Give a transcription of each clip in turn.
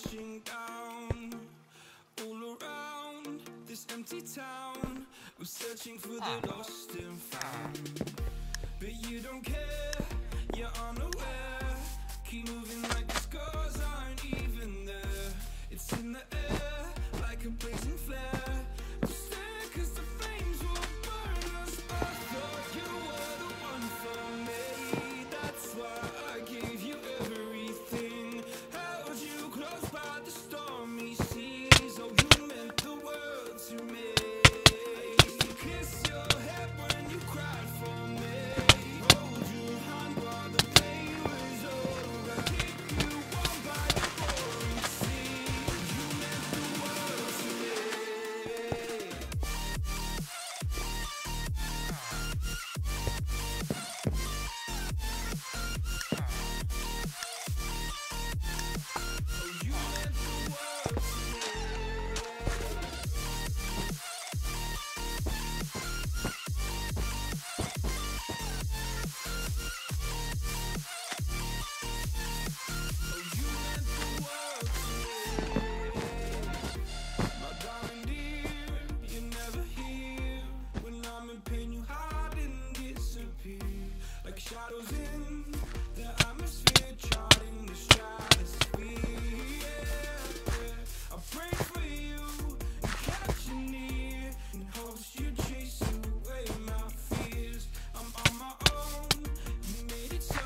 crashing down. All around this empty town, I'm searching for the lost and found. But you don't care, you're unaware. Keep moving like the scars aren't even there. It's in the air, like a blazing flare. Just stare, cause the flames will burn us. I thought you were the one for me. That's why I gave you everything. Held you close by the stormy seas. Oh, you meant the world to me. Kiss your head when you cried for me. Shadows in the atmosphere, charting the stratosphere. Yeah. I pray for you and catch you near, in hopes you chase away my fears. I'm on my own, you made it so,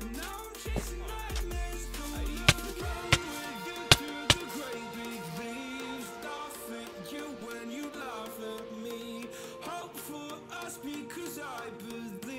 and now I'm chasing nightmares. I even run with you through the great big leaves. Laugh at you when you laugh at me. Hope for us because I believe.